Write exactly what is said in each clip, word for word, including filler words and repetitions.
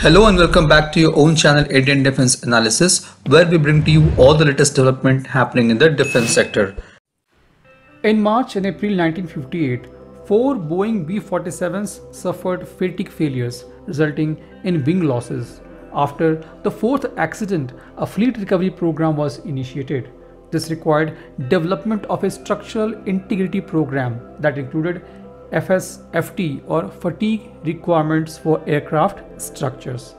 Hello and welcome back to your own channel Indian Defense Analysis, where we bring to you all the latest development happening in the defense sector. In March and April nineteen fifty-eight, four Boeing B forty-sevens suffered fatigue failures resulting in wing losses. After the fourth accident, a fleet recovery program was initiated. This required development of a structural integrity program that included F S F T or fatigue requirements for aircraft structures.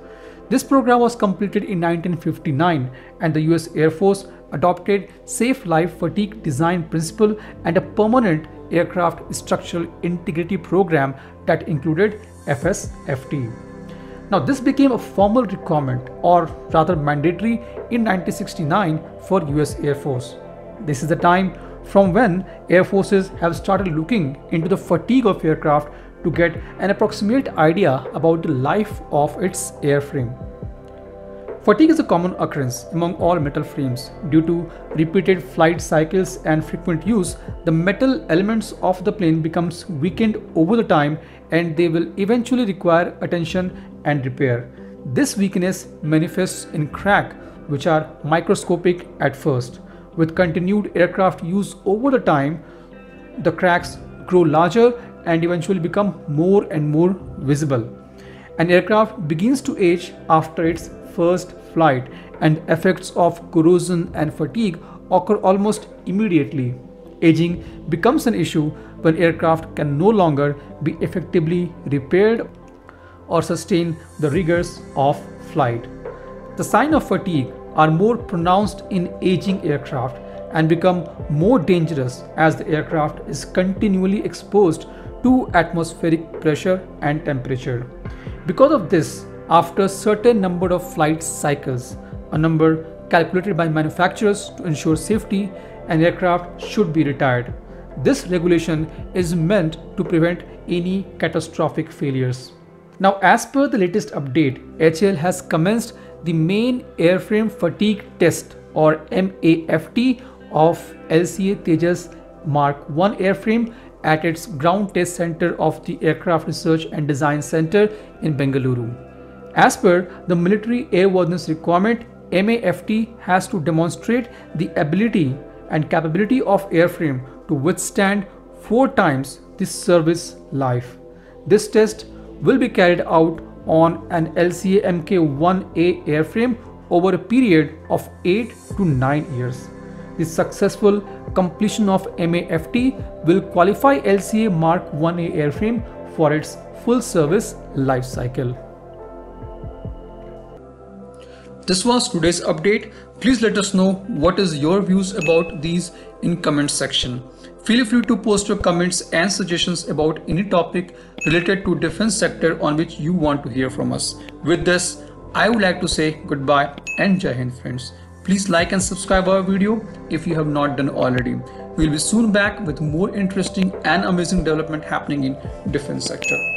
This program was completed in nineteen fifty-nine and the U S Air Force adopted Safe Life Fatigue Design Principle and a permanent aircraft structural integrity program that included F S F T. Now this became a formal requirement or rather mandatory in nineteen sixty-nine for U S Air Force. This is the time from when air forces have started looking into the fatigue of aircraft to get an approximate idea about the life of its airframe. Fatigue is a common occurrence among all metal frames. Due to repeated flight cycles and frequent use, the metal elements of the plane becomes weakened over the time and they will eventually require attention and repair. This weakness manifests in cracks, which are microscopic at first. With continued aircraft use over the time, the cracks grow larger and eventually become more and more visible. An aircraft begins to age after its first flight, and effects of corrosion and fatigue occur almost immediately. Aging becomes an issue when aircraft can no longer be effectively repaired or sustain the rigors of flight. The signs of fatigue are more pronounced in aging aircraft and become more dangerous as the aircraft is continually exposed to atmospheric pressure and temperature. Because of this, after a certain number of flight cycles, a number calculated by manufacturers to ensure safety, an aircraft should be retired. This regulation is meant to prevent any catastrophic failures. Now, as per the latest update, H A L has commenced the main airframe fatigue test or M A F T of L C A Tejas Mark one airframe at its ground test center of the Aircraft Research and Design Center in Bengaluru. As per the military airworthiness requirement, M A F T has to demonstrate the ability and capability of airframe to withstand four times the service life. This test will be carried out on an L C A M K one A airframe over a period of eight to nine years. The successful completion of M A F T will qualify L C A Mark one A airframe for its full service life cycle. This was today's update. Please let us know what is your views about these in comment section. Feel free to post your comments and suggestions about any topic related to defense sector on which you want to hear from us. With this, I would like to say goodbye and Jai Hind friends. Please like and subscribe our video if you have not done already. We'll be soon back with more interesting and amazing development happening in defense sector.